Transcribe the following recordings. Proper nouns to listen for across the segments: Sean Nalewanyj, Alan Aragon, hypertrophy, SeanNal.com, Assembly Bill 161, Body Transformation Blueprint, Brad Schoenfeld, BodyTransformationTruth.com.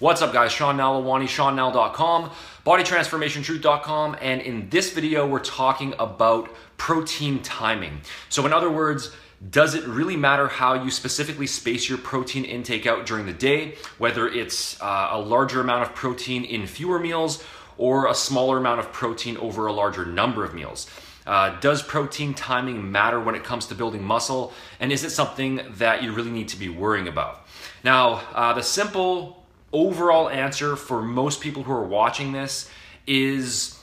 What's up, guys? Sean Nalewanyj, SeanNal.com, BodyTransformationTruth.com, and in this video we're talking about protein timing. So in other words, does it really matter how you specifically space your protein intake out during the day, whether it's a larger amount of protein in fewer meals or a smaller amount of protein over a larger number of meals? Does protein timing matter when it comes to building muscle, and is it something that you really need to be worrying about? Now, the simple overall answer for most people who are watching this is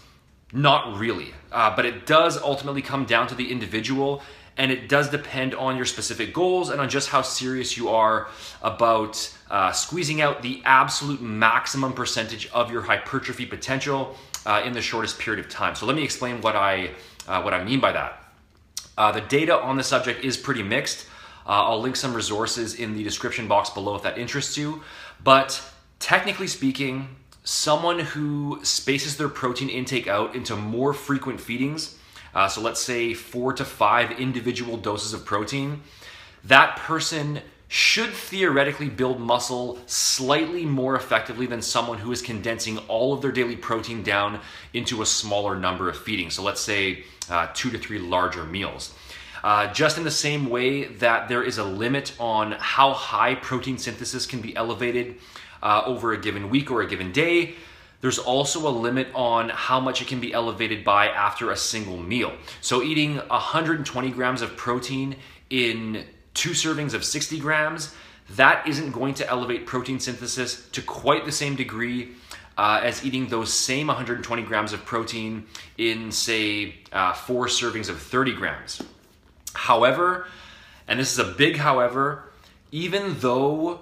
not really, but it does ultimately come down to the individual, and it does depend on your specific goals and on just how serious you are about squeezing out the absolute maximum percentage of your hypertrophy potential in the shortest period of time. So let me explain what I mean by that. The data on the subject is pretty mixed. I'll link some resources in the description box below if that interests you, but technically speaking, someone who spaces their protein intake out into more frequent feedings, so let's say 4 to 5 individual doses of protein, that person should theoretically build muscle slightly more effectively than someone who is condensing all of their daily protein down into a smaller number of feedings. So let's say 2 to 3 larger meals. Just in the same way that there is a limit on how high protein synthesis can be elevated over a given week or a given day, there's also a limit on how much it can be elevated by after a single meal. So eating 120 grams of protein in 2 servings of 60 grams, that isn't going to elevate protein synthesis to quite the same degree as eating those same 120 grams of protein in, say, 4 servings of 30 grams. However, and this is a big however, even though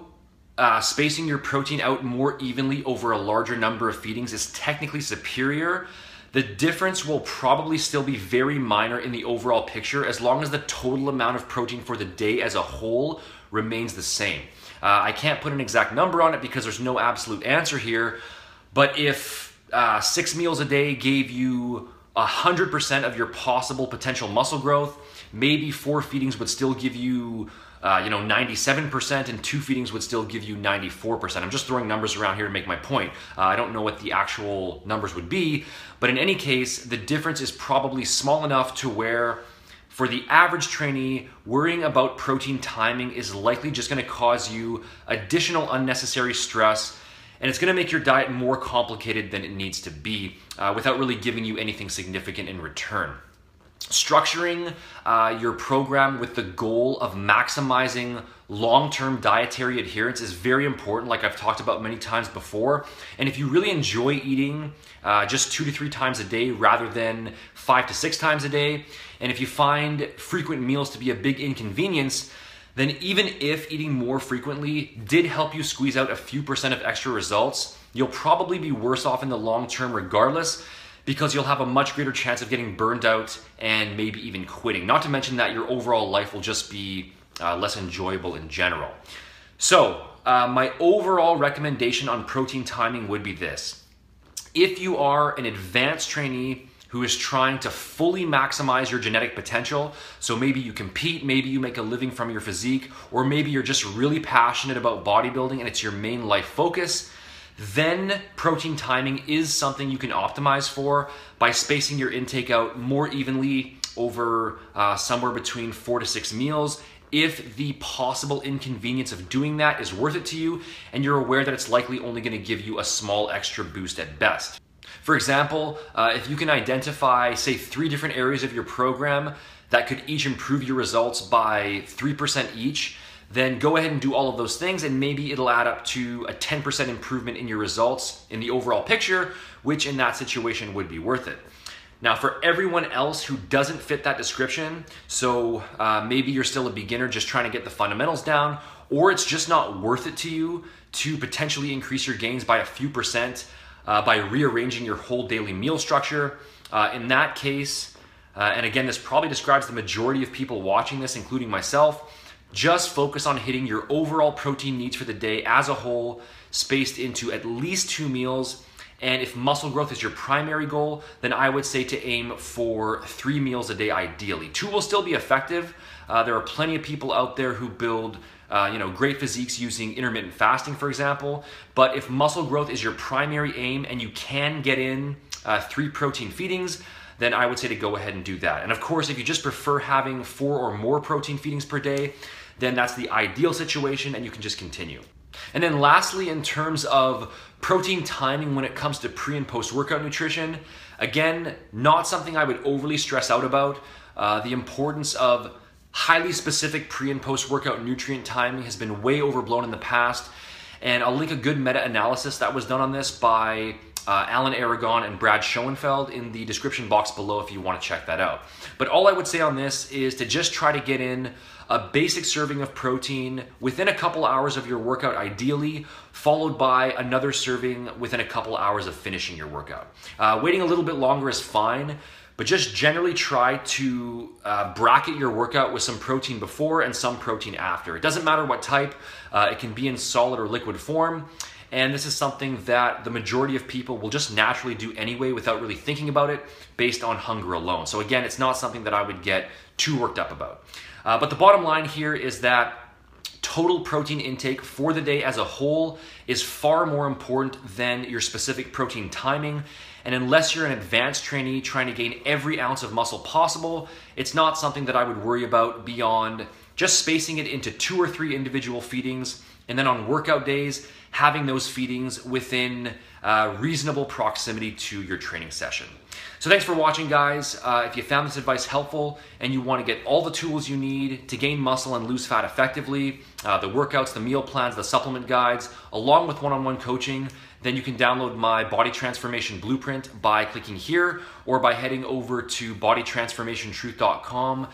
spacing your protein out more evenly over a larger number of feedings is technically superior, the difference will probably still be very minor in the overall picture as long as the total amount of protein for the day as a whole remains the same. I can't put an exact number on it because there's no absolute answer here, but if 6 meals a day gave you 100% of your possible potential muscle growth, maybe 4 feedings would still give you 97%, and 2 feedings would still give you 94%. I'm just throwing numbers around here to make my point. I don't know what the actual numbers would be, but in any case, the difference is probably small enough to where for the average trainee, worrying about protein timing is likely just gonna cause you additional unnecessary stress, and it's gonna make your diet more complicated than it needs to be without really giving you anything significant in return. Structuring your program with the goal of maximizing long-term dietary adherence is very important, like I've talked about many times before. And if you really enjoy eating just 2 to 3 times a day rather than 5 to 6 times a day, and if you find frequent meals to be a big inconvenience, then even if eating more frequently did help you squeeze out a few percent of extra results, you'll probably be worse off in the long term regardless, because you'll have a much greater chance of getting burned out and maybe even quitting. Not to mention that your overall life will just be less enjoyable in general. So my overall recommendation on protein timing would be this. If you are an advanced trainee who is trying to fully maximize your genetic potential, so maybe you compete, maybe you make a living from your physique, or maybe you're just really passionate about bodybuilding and it's your main life focus, then protein timing is something you can optimize for by spacing your intake out more evenly over somewhere between 4 to 6 meals if the possible inconvenience of doing that is worth it to you and you're aware that it's likely only going to give you a small extra boost at best. For example, if you can identify, say, 3 different areas of your program that could each improve your results by 3% each, then go ahead and do all of those things, and maybe it'll add up to a 10% improvement in your results in the overall picture, which in that situation would be worth it. Now, for everyone else who doesn't fit that description, so maybe you're still a beginner just trying to get the fundamentals down, or it's just not worth it to you to potentially increase your gains by a few percent by rearranging your whole daily meal structure, in that case, and again, this probably describes the majority of people watching this, including myself, just focus on hitting your overall protein needs for the day as a whole, spaced into at least 2 meals. And if muscle growth is your primary goal, then I would say to aim for 3 meals a day ideally. 2 will still be effective. There are plenty of people out there who build great physiques using intermittent fasting, for example. But if muscle growth is your primary aim and you can get in 3 protein feedings, then I would say to go ahead and do that. And of course, if you just prefer having 4 or more protein feedings per day, then that's the ideal situation and you can just continue. And then lastly, in terms of protein timing when it comes to pre and post workout nutrition, again, not something I would overly stress out about. The importance of highly specific pre and post workout nutrient timing has been way overblown in the past. And I'll link a good meta-analysis that was done on this by Alan Aragon and Brad Schoenfeld in the description box below if you want to check that out. But all I would say on this is to just try to get in a basic serving of protein within a couple hours of your workout ideally, followed by another serving within a couple hours of finishing your workout. Waiting a little bit longer is fine, but just generally try to bracket your workout with some protein before and some protein after. It doesn't matter what type, it can be in solid or liquid form. And this is something that the majority of people will just naturally do anyway without really thinking about it based on hunger alone. So again, it's not something that I would get too worked up about. But the bottom line here is that total protein intake for the day as a whole is far more important than your specific protein timing. And unless you're an advanced trainee trying to gain every ounce of muscle possible, it's not something that I would worry about beyond just spacing it into 2 or 3 individual feedings. And then on workout days, having those feedings within reasonable proximity to your training session. So thanks for watching, guys. If you found this advice helpful and you want to get all the tools you need to gain muscle and lose fat effectively, the workouts, the meal plans, the supplement guides, along with one-on-one coaching, then you can download my Body Transformation Blueprint by clicking here or by heading over to BodyTransformationTruth.com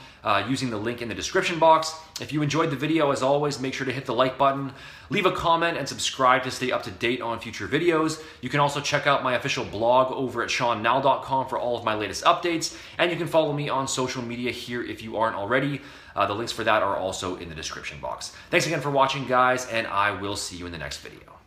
using the link in the description box. If you enjoyed the video, as always, make sure to hit the like button, leave a comment, and subscribe to stay up to date on future videos. You can also check out my official blog over at SeanNal.com for all of my latest updates, and you can follow me on social media here if you aren't already. The links for that are also in the description box. Thanks again for watching, guys, and I will see you in the next video.